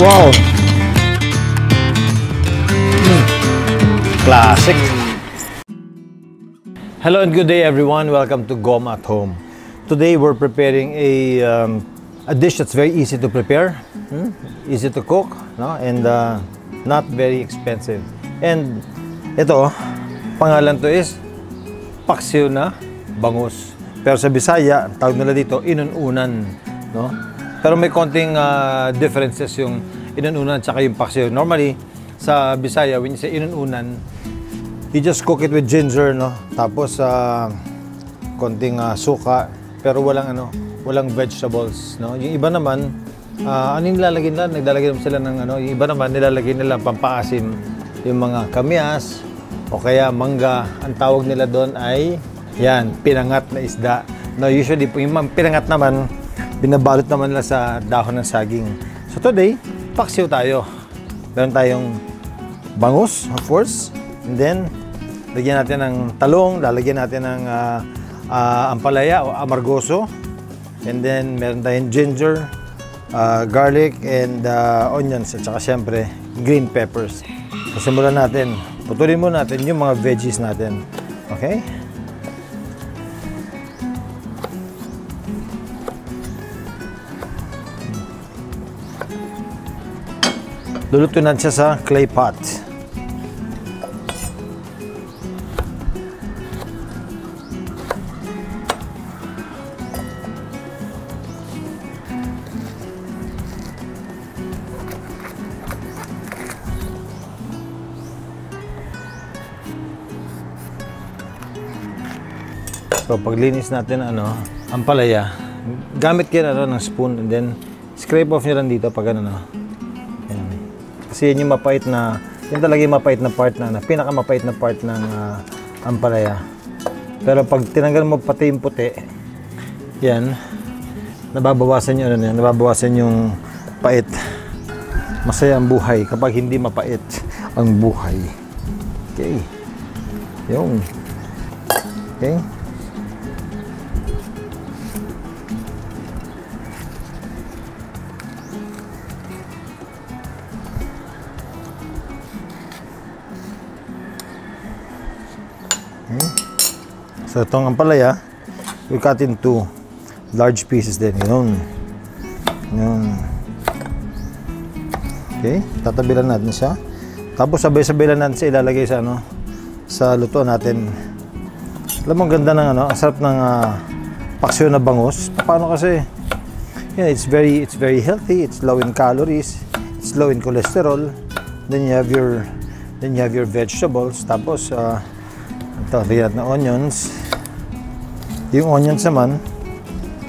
Wow! Classic! Hello and good day everyone. Welcome to GOM at Home. Today we're preparing a dish that's very easy to prepare, easy to cook, no? And not very expensive. And ito, pangalan to is Paksiw na Bangus. Pero sa Bisaya, tawag nila dito, inun-unan, no? Pero may konting differences yung inun-unan tsaka yung paksiw. Normally, sa Bisaya, when you say inun-unan, you just cook it with ginger, no? Tapos konting suka, pero walang ano, walang vegetables, no? Yung iba naman, anong nilalagay nila? Naglalagay naman sila ng ano, yung iba naman nilalagay nila pampaasim, yung mga kamyas o kaya mangga. Ang tawag nila doon ay yan, pinangat na isda. No, usually yung pinangat naman binabalot naman nila sa dahon ng saging. So today, paksiw tayo. Meron tayong bangus, of course. And then lagyan natin ng talong, lalagyan natin ng ampalaya o amargoso. And then, meron tayong ginger, garlic, and onions, at saka syempre, green peppers. So, simulan natin. Putulin muna natin yung mga veggies natin. Okay? Lulutuin natin siya sa clay pot. So, paglinis natin ang palaya, gamit kayo ng spoon and then scrape off nyo lang dito pag ano. Ayan. Kasi yun yung mapait na, yun talaga yung mapait na part na pinakamapait na part ng ampalaya. Pero pag tinanggal mo pati yung puti, yan, nababawasan yung nababawasan yung pait. Masaya ang buhay kapag hindi mapait ang buhay. Okay. Yung. Okay. So itong ampalaya, we cut into large pieces din. Yun. Yun. Okay, tatabilan natin siya. Tapos sabay-sabay lang natin siya ilalagay sa sa lutuan natin. Alam mo, ang ganda ng ang sarap ng paksiw na bangus. Paano kasi? Yeah, it's very healthy. It's low in calories. It's low in cholesterol. Then you have your vegetables. Tapos talagyan na onions. Yung onions naman,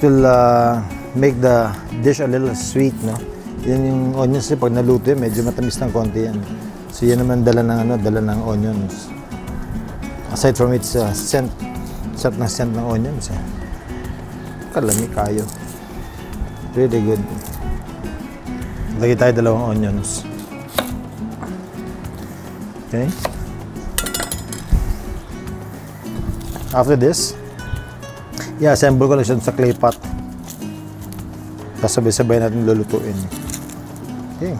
it will make the dish a little sweet, no? Yan yung onions pag naluto, medyo matamis ng konti yan. So yan naman dala ng dala ng onions. Aside from its scent, scent ng onions. Kalami kayo. Really good. Lagay tayo dalawang onions. Okay? After this, i-assemble ko lang siya sa clay pot. Tapos sabay-sabay natin lulutuin. Okay.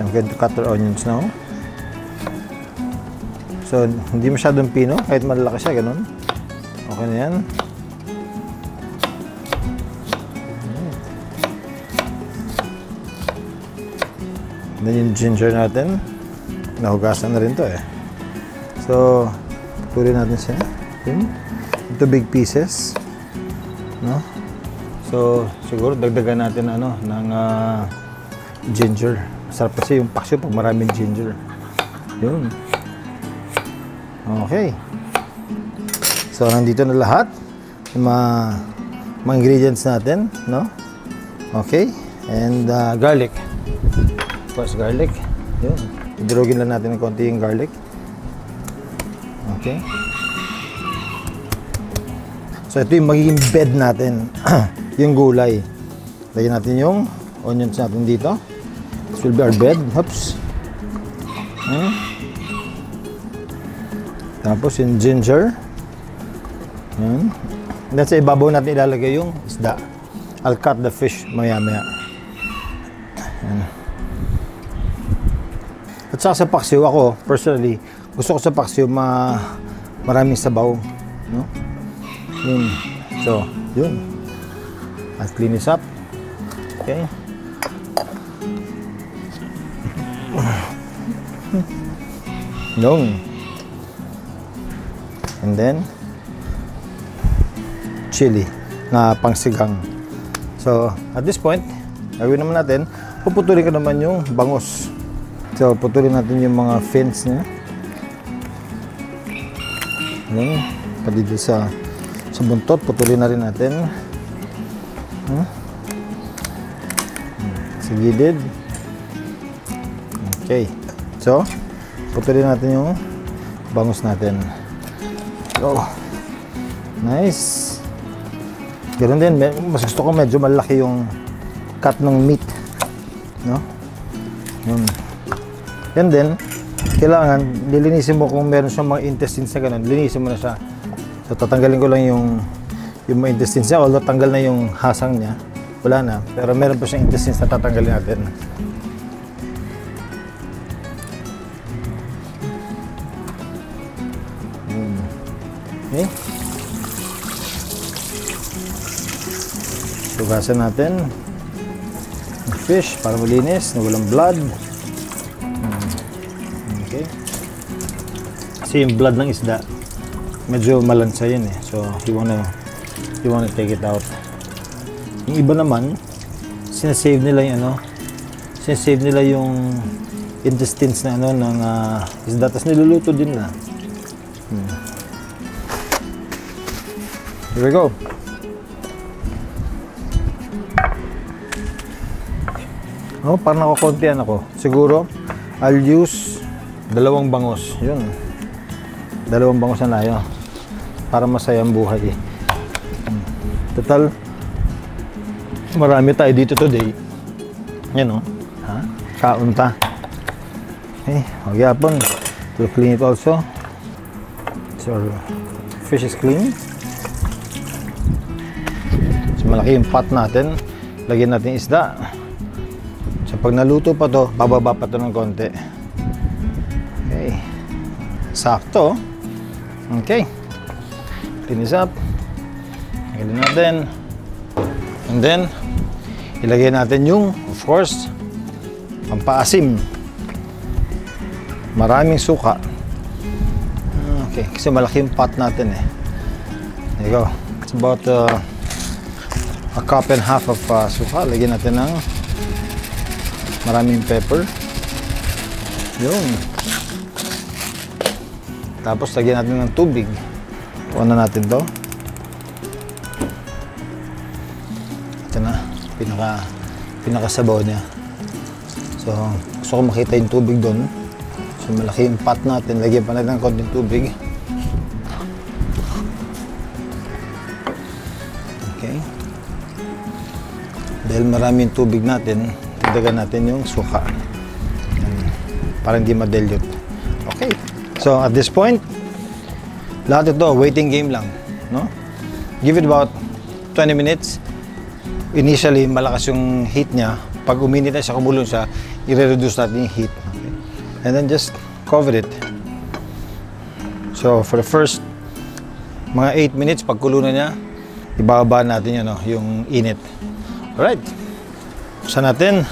I'm going to cut our onions now. So, hindi masyadong pino. Kahit malalaki siya, ganun. Okay na yan. And then yung ginger natin. Nahugasan na rin to So, tuloy natin siya. Ito big pieces, no? So, siguro dagdagan natin ng ginger. Sarap kasi yung paksiw pag maraming ginger. Yun. Okay. So, nandito na lahat yung mga ingredients natin, no? Okay. And garlic. Of course, garlic. Yun. Idurugin lang natin ng konti yung garlic. Okay. So ito yung magiging bed natin, yung gulay. Lagyan natin yung onions natin dito. This will be our bed. Oops. Okay. Tapos yung ginger. Ayan. And then sa ibabaw natin ilalagay yung isda. I'll cut the fish maya-maya. Yan. At saka sa paksiw, ako personally, gusto ko sa paksiw maraming sabaw, no? Yun. So, yun. I'll clean this up. Okay. Yun. And then chili na pangsigang. So, at this point, gawin naman natin, puputulin ko naman yung bangus. So, putulin natin yung mga fins niya. Ayan, pati dito sa buntot, putulin na rin natin. Sa gilid. Okay. So, putulin natin yung bangus natin. So, nice. Ganun din, mas gusto ko medyo malaki yung cut ng meat, no? Yun. And then, kailangan, lilinisin mo kung meron siyang mga intestines na ganun, linisin mo na siya. So, tatanggalin ko lang yung mga intestines niya, although tanggal na yung hasang niya, wala na. Pero meron pa siyang intestines na tatanggalin natin. Yun. Okay. Tugasan natin yung fish para malinis na walang blood. Okay. Kasi yung blood ng isda medyo malansa yun eh, so you wanna take it out. Yung iba naman sinasave nila yung ano, sinasave nila yung intestines na ano ng isda, tapos niluluto din na. Here we go. No, parang nakukuntian ako. Siguro, I'll use 2 bangus. Yun. 2 bangus na tayo. Para masayang buhay. Total, marami tayo dito today. Yan o. Ha? Kaunta. Okay. Magyapon. We'll clean it also. So, fish is clean. So, malaki yung pot natin. Lagyan natin isda. So, pag naluto pa to, bababa pa to ng konti. Okay. Sakto. Okay. Clean this up. Lagyan natin. And then, ilagay natin yung, of course, pampaasim. Maraming suka. Okay. Kasi malaki yung pot natin eh. There you go. It's about a cup and half of suka. Lagyan natin ng maraming pepper. Yun. Tapos, lagyan natin ng tubig. Tuwan na natin to. Ito na. Pinakasabaw niya. So, gusto ko makita yung tubig doon. So, malaki yung pot natin. Lagyan pa natin ng konting tubig. Okay. Dahil maraming tubig natin, dagan natin yung suka. Para hindi ma-dilute. Okay. So, at this point, lahat ito, waiting game lang. No? Give it about 20 minutes. Initially, malakas yung heat niya. Pag uminit na siya, kumulong siya, i-reduce natin yung heat. Okay? And then just cover it. So, for the first mga 8 minutes, pag kulo na niya, ibababa natin yun, no? Yung init. Alright. Buksan natin.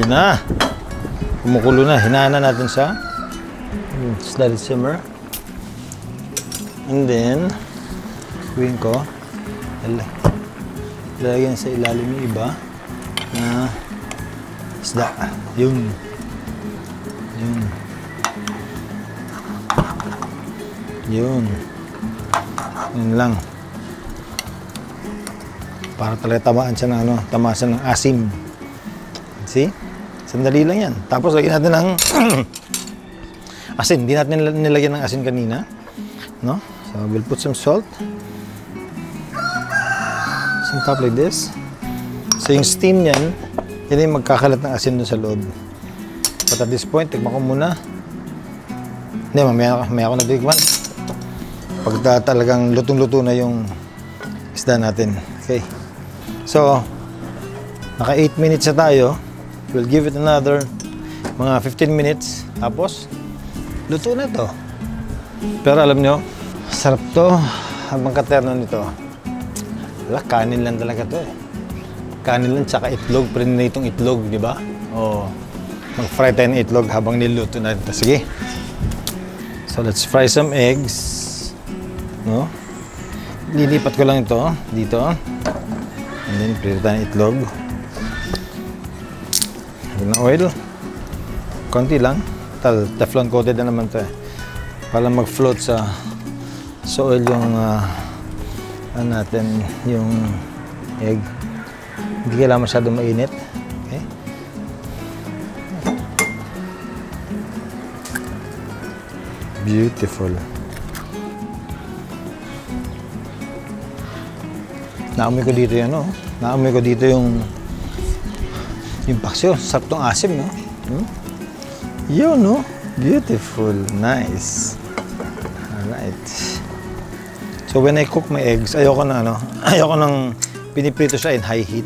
Yun na. Kumukulo na. Hinaan natin siya. Just let it simmer. And then, gawin ko, ilagyan sa ilalim yung iba na isda. Yun. Yun. Yun. Yun lang. Para talaga tamaan siya ng ano, tamaan siya ng asim. See? Sandali lang yan. Tapos lagyan natin ng asin. Hindi natin nilagyan ng asin kanina. No? So, we'll put some salt. Some top like this. So, yung steam niyan, yan yung magkakalat ng asin dun sa loob. But at this point, tikman ko muna. Hindi, mamaya ako natikman. Pag talagang lutong-luto na yung isda natin. Okay. So, Naka 8 minutes na tayo. We'll give it another mga 15 minutes. Tapos, luto na to. Pero alam nyo, sarap to. Habang katerno nito. Wala, kanin lang talaga to eh. Kanin lang tsaka itlog. Prinatong itlog, di ba? O, mag-fry tayo ng itlog habang niluto natin. Sige. So, let's fry some eggs. No? Lilipat ko lang ito dito. And then, prito tayo ng itlog. Ng oil. Konti lang. Teflon coated na naman ito eh. Para mag-float sa oil yung natin, yung egg. Hindi kailangan masyadong mainit. Okay. Beautiful. Naamoy ko dito yan, oh. Naamoy ko dito yung paksiw. Sarap tong asim, no? Hmm? Yun, no? Beautiful. Nice. Alright. So, when I cook my eggs, ayoko nang piniprito siya in high heat.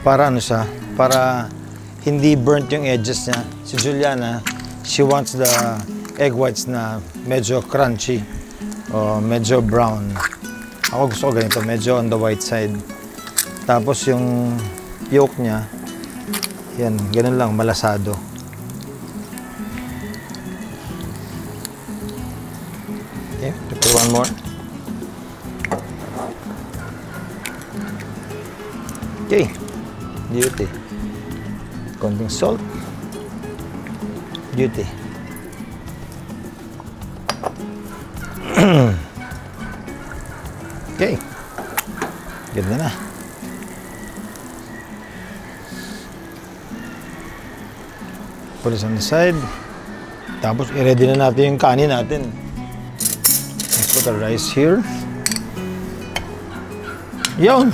Para ano siya? Para hindi burnt yung edges niya. Si Juliana, she wants the egg whites na medyo crunchy o medyo brown. Ako gusto ko ganito, medyo on the white side. Tapos yung yolk niya, yan, ganun lang, malasado. Okay, prepare one more. Okay, beauty. Konting salt. Beauty. Okay. Ganda na. Put it on the side. Tapos, i-ready na natin yung kanin natin. Let's put the rice here. Yun!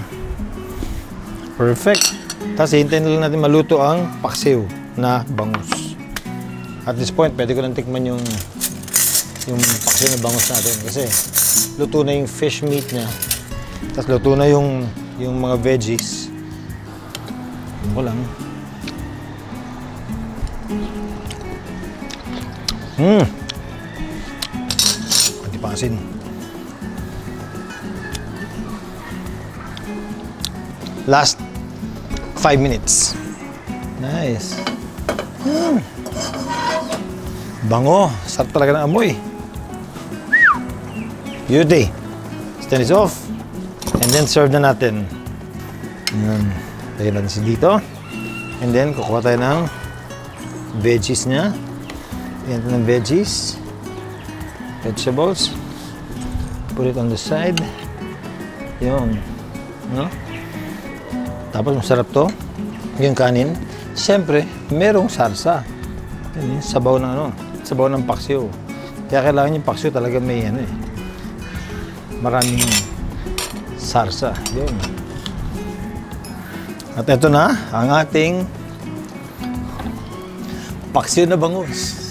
Perfect. Tapos, hintayin na lang natin maluto ang paksiw na bangus. At this point, pwede ko lang tikman yung paksiw na bangus natin kasi luto na yung fish meat niya. Tapos luto na yung mga veggies. Ano lang. Mmm! Antipasin. Last 5 minutes. Nice. Mm. Bango. Sarap talaga ng amoy. Beauty. Stand is off. And then serve na natin. Ayan. Lagyan natin siya dito. And then kukuha tayo ng veggies niya. Ayan ng veggies. Vegetables. Put it on the side. Yun. No? Tapos masarap to. Yung kanin. Siyempre, merong sarsa. Ayan, sabaw ng ano. Sabaw ng paksiw. Kaya kailangan yung paksiw talaga may ano eh. Maraming sarsa. Yun. At ito na ang ating paksiw na bangus.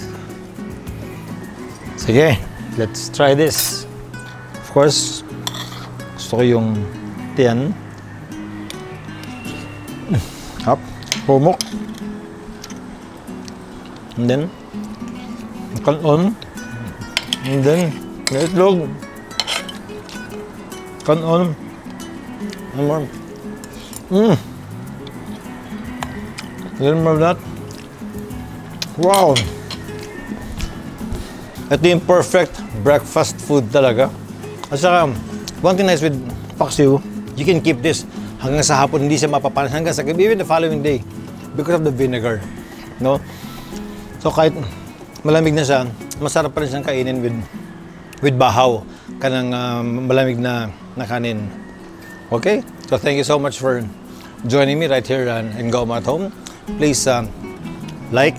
Sige, let's try this. Of course, gusto ko yung tiyan. Hop, humok. And then, kanon. And then, itlog. Kanon. One more. Mmm. A little more of that. Wow. Ito yung perfect breakfast food talaga. At saka, one thing nice with paksiw, you can keep this hanggang sa hapon, hindi siya mapapanis hanggang sa gabi, even the following day because of the vinegar. No? So kahit malamig na siya, masarap pa rin siyang kainin with bahaw. Kanang malamig na kanin. Okay? So thank you so much for joining me right here in GOM at Home. Please like,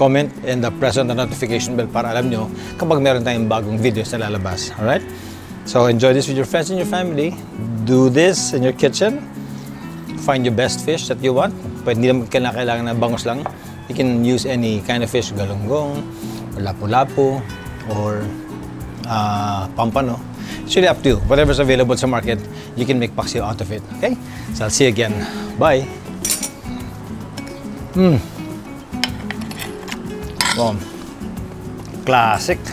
comment, and press on the notification bell para alam nyo kapag meron tayong bagong videos na lalabas. Alright? So enjoy this with your friends and your family. Do this in your kitchen. Find your best fish that you want. Pwede hindi naman kailangan na bangus lang. You can use any kind of fish. Galunggong, or lapu-lapu, or pampano. It's really up to you. Whatever's available sa market, you can make paksiw out of it. Okay? So I'll see you again. Bye! Classic.